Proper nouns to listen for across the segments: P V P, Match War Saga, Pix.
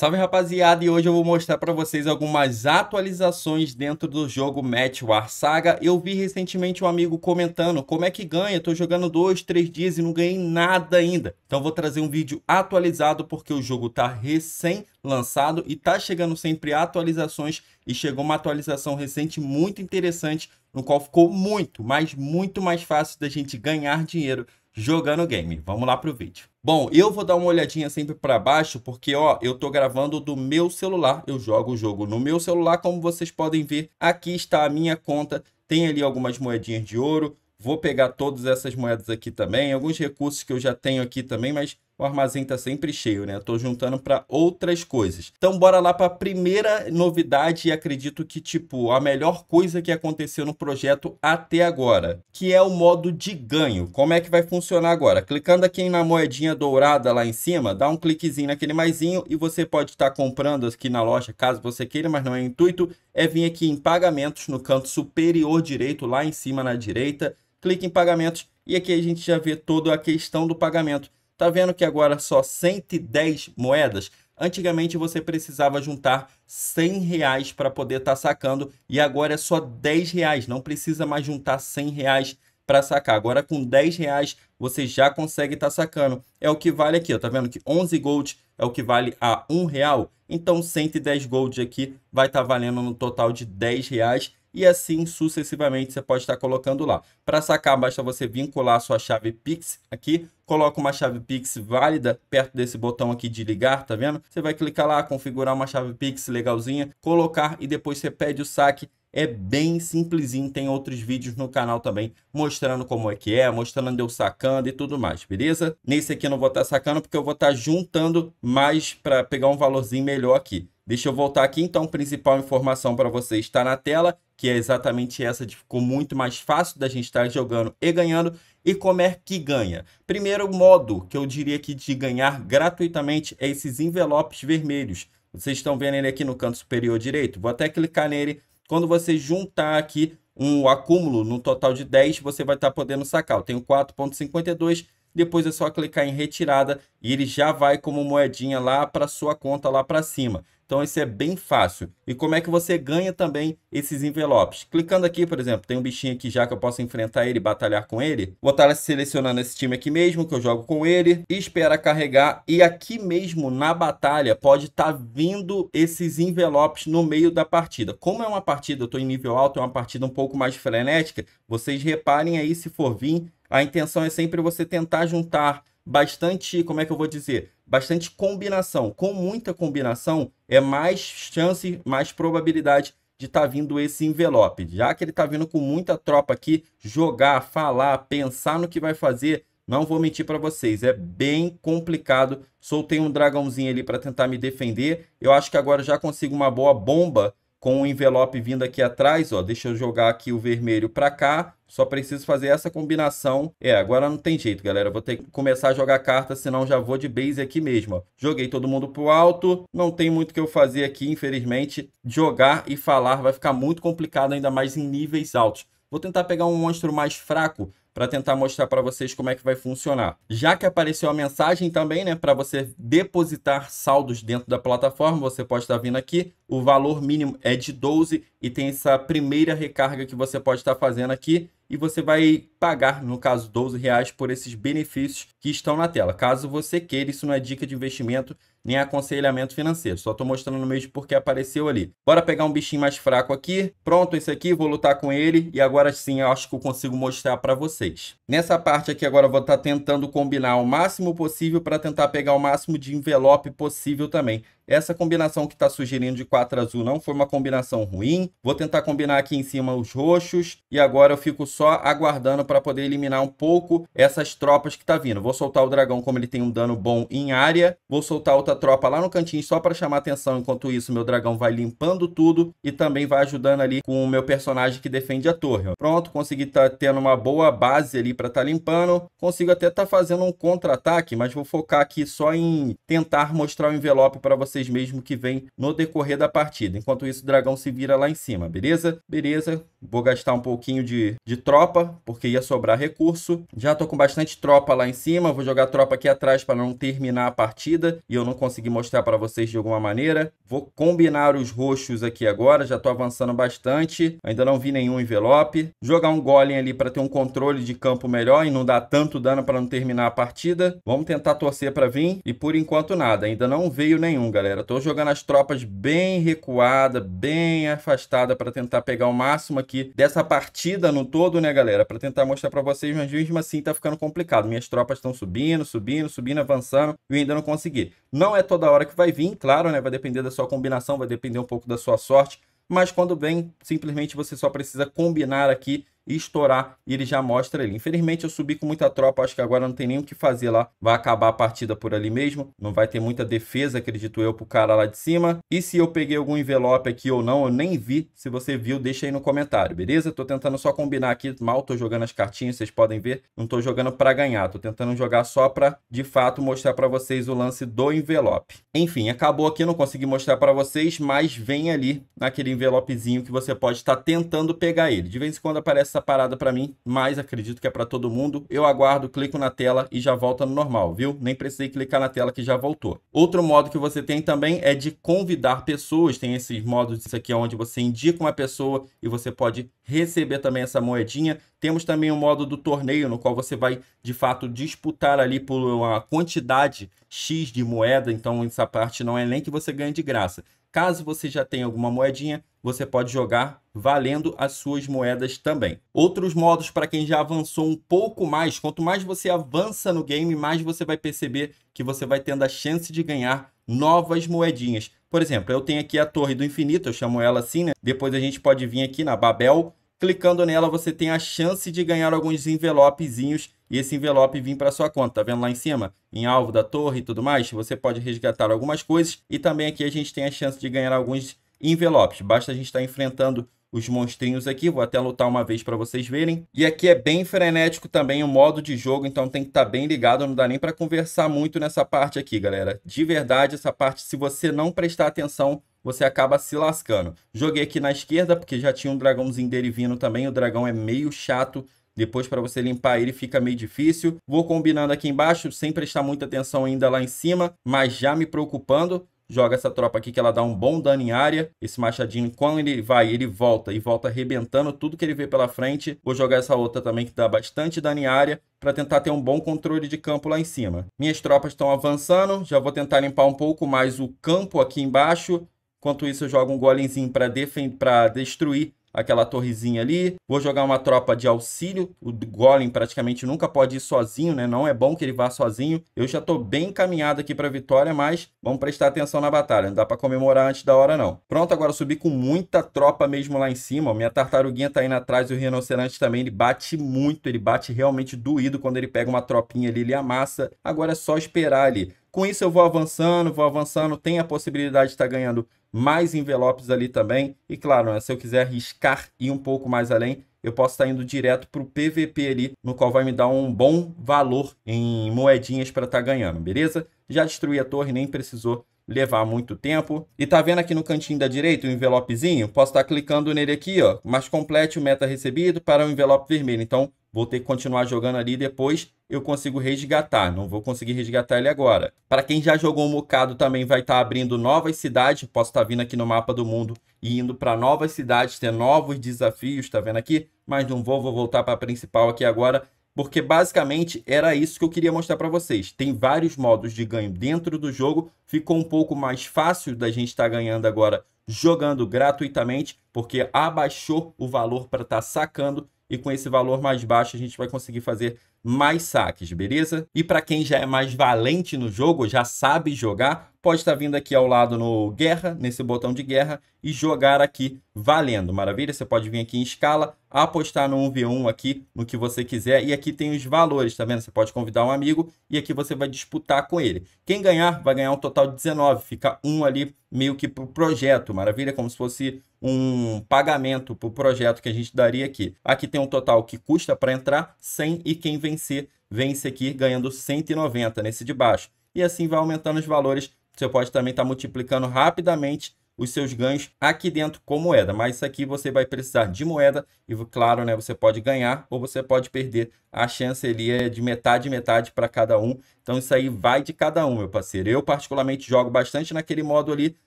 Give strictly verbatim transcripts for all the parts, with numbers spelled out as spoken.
Salve rapaziada, e hoje eu vou mostrar para vocês algumas atualizações dentro do jogo Match War Saga. Eu vi recentemente um amigo comentando como é que ganha, tô jogando dois, três dias e não ganhei nada ainda. Então vou trazer um vídeo atualizado porque o jogo tá recém lançado e tá chegando sempre atualizações, e chegou uma atualização recente muito interessante no qual ficou muito, mas muito mais fácil da gente ganhar dinheiro jogando o game. Vamos lá pro vídeo. Bom, eu vou dar uma olhadinha sempre para baixo porque, ó, eu tô gravando do meu celular. Eu jogo o jogo no meu celular, como vocês podem ver. Aqui está a minha conta. Tem ali algumas moedinhas de ouro. Vou pegar todas essas moedas aqui também. Alguns recursos que eu já tenho aqui também, mas o armazém tá sempre cheio, né? Eu tô juntando para outras coisas. Então, bora lá para a primeira novidade, e acredito que, tipo, a melhor coisa que aconteceu no projeto até agora, que é o modo de ganho. Como é que vai funcionar agora? Clicando aqui na moedinha dourada lá em cima, dá um cliquezinho naquele maisinho e você pode estar comprando aqui na loja, caso você queira, mas não é o intuito. É vir aqui em pagamentos, no canto superior direito, lá em cima na direita. Clique em pagamentos e aqui a gente já vê toda a questão do pagamento. Tá vendo que agora só cento e dez moedas? Antigamente você precisava juntar cem reais para poder estar tá sacando, e agora é só dez reais. Não precisa mais juntar cem reais para sacar. Agora com dez reais você já consegue estar tá sacando. É o que vale aqui, ó. Tá vendo que onze gold é o que vale a um real. Então cento e dez gold aqui vai estar tá valendo no total de dez reais. E assim sucessivamente você pode estar colocando lá. Para sacar, basta você vincular a sua chave Pix aqui. Coloca uma chave Pix válida perto desse botão aqui de ligar, tá vendo? Você vai clicar lá, configurar uma chave Pix legalzinha, colocar e depois você pede o saque. É bem simplesinho, tem outros vídeos no canal também mostrando como é que é, mostrando eu sacando e tudo mais, beleza? Nesse aqui eu não vou estar sacando porque eu vou estar juntando mais para pegar um valorzinho melhor aqui. Deixa eu voltar aqui, então, principal informação para você está na tela, que é exatamente essa de ficou muito mais fácil da gente estar jogando e ganhando. E como é que ganha? Primeiro modo que eu diria que de ganhar gratuitamente é esses envelopes vermelhos. Vocês estão vendo ele aqui no canto superior direito? Vou até clicar nele. Quando você juntar aqui um acúmulo no total de dez, você vai estar podendo sacar. Eu tenho quatro ponto cinquenta e dois, depois é só clicar em retirada e ele já vai como moedinha lá para sua conta lá para cima. Então esse é bem fácil. E como é que você ganha também esses envelopes? Clicando aqui, por exemplo, tem um bichinho aqui já que eu posso enfrentar ele, batalhar com ele. Vou estar selecionando esse time aqui mesmo, que eu jogo com ele. Espera carregar. E aqui mesmo na batalha pode estar vindo esses envelopes no meio da partida. Como é uma partida, eu estou em nível alto, é uma partida um pouco mais frenética. Vocês reparem aí se for vir. A intenção é sempre você tentar juntar bastante, como é que eu vou dizer? Bastante combinação. Com muita combinação, é mais chance, mais probabilidade de estar vindo esse envelope. Já que ele está vindo com muita tropa aqui, jogar, falar, pensar no que vai fazer, não vou mentir para vocês, é bem complicado. Soltei um dragãozinho ali para tentar me defender. Eu acho que agora já consigo uma boa bomba com o envelope vindo aqui atrás, ó. Deixa eu jogar aqui o vermelho para cá. Só preciso fazer essa combinação. É, agora não tem jeito, galera. Eu vou ter que começar a jogar carta, senão já vou de base aqui mesmo, ó. Joguei todo mundo pro alto. Não tem muito o que eu fazer aqui, infelizmente. Jogar e falar vai ficar muito complicado, ainda mais em níveis altos. Vou tentar pegar um monstro mais fraco para tentar mostrar para vocês como é que vai funcionar. Já que apareceu a mensagem também, né, para você depositar saldos dentro da plataforma, você pode estar vindo aqui, o valor mínimo é de doze e tem essa primeira recarga que você pode estar fazendo aqui, e você vai pagar, no caso, doze reais por esses benefícios que estão na tela. Caso você queira, isso não é dica de investimento nem aconselhamento financeiro, só estou mostrando mesmo porque apareceu ali. Bora pegar um bichinho mais fraco aqui. Pronto, esse aqui, vou lutar com ele e agora sim eu acho que eu consigo mostrar para vocês. Nessa parte aqui agora eu vou estar tentando combinar o máximo possível para tentar pegar o máximo de envelope possível também. Essa combinação que está sugerindo de quatro azul não foi uma combinação ruim. Vou tentar combinar aqui em cima os roxos e agora eu fico só aguardando para poder eliminar um pouco essas tropas que está vindo. Vou soltar o dragão como ele tem um dano bom em área. Vou soltar outra tropa lá no cantinho só para chamar atenção. Enquanto isso meu dragão vai limpando tudo e também vai ajudando ali com o meu personagem que defende a torre. Pronto, consegui estar tendo uma boa base ali para estar tá limpando. Consigo até estar tá fazendo um contra-ataque, mas vou focar aqui só em tentar mostrar o envelope para vocês mesmo que vem no decorrer da partida. Enquanto isso o dragão se vira lá em cima, beleza? Beleza, vou gastar um pouquinho de, de tropa, porque ia sobrar recurso. Já tô com bastante tropa lá em cima, vou jogar tropa aqui atrás para não terminar a partida e eu não consegui mostrar para vocês de alguma maneira. Vou combinar os roxos aqui agora, já estou avançando bastante, ainda não vi nenhum envelope. Jogar um golem ali para ter um controle de campo melhor e não dar tanto dano para não terminar a partida. Vamos tentar torcer para vir e por enquanto nada, ainda não veio nenhum, galera. Estou jogando as tropas bem recuada, bem afastada para tentar pegar o máximo aqui dessa partida no todo, né, galera? Para tentar mostrar para vocês, mas mesmo assim tá ficando complicado. Minhas tropas estão subindo, subindo, subindo, avançando e eu ainda não consegui. Não é toda hora que vai vir, claro, né? Vai depender da sua combinação, vai depender um pouco da sua sorte, mas quando vem, simplesmente você só precisa combinar aqui e estourar, e ele já mostra ali. Infelizmente eu subi com muita tropa, acho que agora não tem nem o que fazer lá, vai acabar a partida por ali mesmo, não vai ter muita defesa, acredito eu, pro cara lá de cima. E se eu peguei algum envelope aqui ou não, eu nem vi. Se você viu, deixa aí no comentário, beleza? Tô tentando só combinar aqui, mal tô jogando as cartinhas, vocês podem ver, não tô jogando pra ganhar, tô tentando jogar só pra, de fato, mostrar pra vocês o lance do envelope. Enfim, acabou aqui, não consegui mostrar pra vocês, mas vem ali naquele envelopezinho que você pode estar tentando pegar ele. De vez em quando aparece essa parada para mim, mas acredito que é para todo mundo. Eu aguardo, clico na tela e já volta no normal, viu? Nem precisei clicar na tela que já voltou. Outro modo que você tem também é de convidar pessoas. Tem esses modos, isso aqui é onde você indica uma pessoa e você pode receber também essa moedinha. Temos também o modo do torneio, no qual você vai, de fato, disputar ali por uma quantidade X de moeda. Então, essa parte não é nem que você ganha de graça. Caso você já tenha alguma moedinha, você pode jogar valendo as suas moedas também. Outros modos para quem já avançou um pouco mais, quanto mais você avança no game, mais você vai perceber que você vai tendo a chance de ganhar novas moedinhas. Por exemplo, eu tenho aqui a Torre do Infinito, eu chamo ela assim, né? Depois a gente pode vir aqui na Babel, clicando nela você tem a chance de ganhar alguns envelopezinhos e esse envelope vir para sua conta, tá vendo lá em cima? Em alvo da torre e tudo mais, você pode resgatar algumas coisas e também aqui a gente tem a chance de ganhar alguns envelopes, basta a gente estar enfrentando os monstrinhos aqui, vou até lutar uma vez para vocês verem. E aqui é bem frenético também o modo de jogo, então tem que estar bem ligado, não dá nem para conversar muito nessa parte aqui, galera. De verdade, essa parte, se você não prestar atenção, você acaba se lascando. Joguei aqui na esquerda, porque já tinha um dragãozinho dele vindo também, o dragão é meio chato. Depois, para você limpar ele, fica meio difícil. Vou combinando aqui embaixo, sem prestar muita atenção ainda lá em cima, mas já me preocupando. Joga essa tropa aqui que ela dá um bom dano em área. Esse machadinho, quando ele vai, ele volta e volta arrebentando tudo que ele vê pela frente. Vou jogar essa outra também que dá bastante dano em área para tentar ter um bom controle de campo lá em cima. Minhas tropas estão avançando, já vou tentar limpar um pouco mais o campo aqui embaixo. Enquanto isso, eu jogo um golemzinho para para destruir aquela torrezinha ali. Vou jogar uma tropa de auxílio. O golem praticamente nunca pode ir sozinho, né? Não é bom que ele vá sozinho. Eu já estou bem encaminhado aqui para a vitória, mas vamos prestar atenção na batalha. Não dá para comemorar antes da hora, não. Pronto, agora eu subi com muita tropa mesmo lá em cima. Minha tartaruguinha tá indo atrás e o rinoceronte também. Ele bate muito, ele bate realmente doído. Quando ele pega uma tropinha ali, ele amassa. Agora é só esperar ali. Com isso eu vou avançando, vou avançando. Tem a possibilidade de estar ganhando mais envelopes ali também. E claro, né, se eu quiser arriscar e ir um pouco mais além, eu posso estar indo direto para o P V P ali, no qual vai me dar um bom valor em moedinhas para estar ganhando, beleza? Já destruí a torre, nem precisou levar muito tempo. E tá vendo aqui no cantinho da direita o envelopezinho? Posso estar clicando nele aqui, ó. Mais complete o meta recebido para o envelope vermelho. Então, vou ter que continuar jogando ali e depois eu consigo resgatar. Não vou conseguir resgatar ele agora. Para quem já jogou um bocado, também vai estar abrindo novas cidades. Posso estar vindo aqui no mapa do mundo e indo para novas cidades, ter novos desafios, tá vendo aqui? Mas não vou, vou voltar para a principal aqui agora, porque basicamente era isso que eu queria mostrar para vocês. Tem vários modos de ganho dentro do jogo. Ficou um pouco mais fácil da gente estar ganhando agora jogando gratuitamente, porque abaixou o valor para estar sacando. E com esse valor mais baixo a gente vai conseguir fazer mais saques, beleza? E para quem já é mais valente no jogo, já sabe jogar, pode estar vindo aqui ao lado no guerra, nesse botão de guerra, e jogar aqui valendo, maravilha? Você pode vir aqui em escala, apostar no um vê um aqui, no que você quiser, e aqui tem os valores, tá vendo? Você pode convidar um amigo e aqui você vai disputar com ele. Quem ganhar, vai ganhar um total de dezenove, fica um ali meio que pro projeto, maravilha? Como se fosse um pagamento pro projeto que a gente daria aqui. Aqui tem um total que custa para entrar cem e quem vencer, vence aqui ganhando cento e noventa nesse de baixo. E assim vai aumentando os valores. Você pode também estar multiplicando rapidamente os seus ganhos aqui dentro com moeda. Mas isso aqui você vai precisar de moeda e, claro, né, você pode ganhar ou você pode perder. A chance ali é de metade, metade para cada um. Então isso aí vai de cada um, meu parceiro. Eu particularmente jogo bastante naquele modo ali,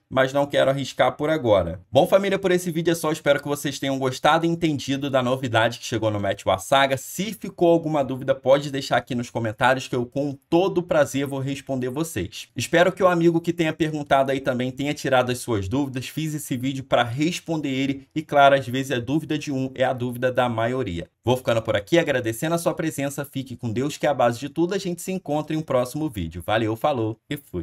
mas não quero arriscar por agora. Bom, família, por esse vídeo é só. Espero que vocês tenham gostado e entendido da novidade que chegou no Match War Saga. Se ficou alguma dúvida, pode deixar aqui nos comentários que eu com todo prazer vou responder vocês. Espero que o amigo que tenha perguntado aí também tenha tirado as suas dúvidas. Fiz esse vídeo para responder ele e, claro, às vezes a dúvida de um é a dúvida da maioria. Vou ficando por aqui, agradecendo a sua presença. Fique com Deus, que é a base de tudo. A gente se encontra em um próximo vídeo. Valeu, falou e fui.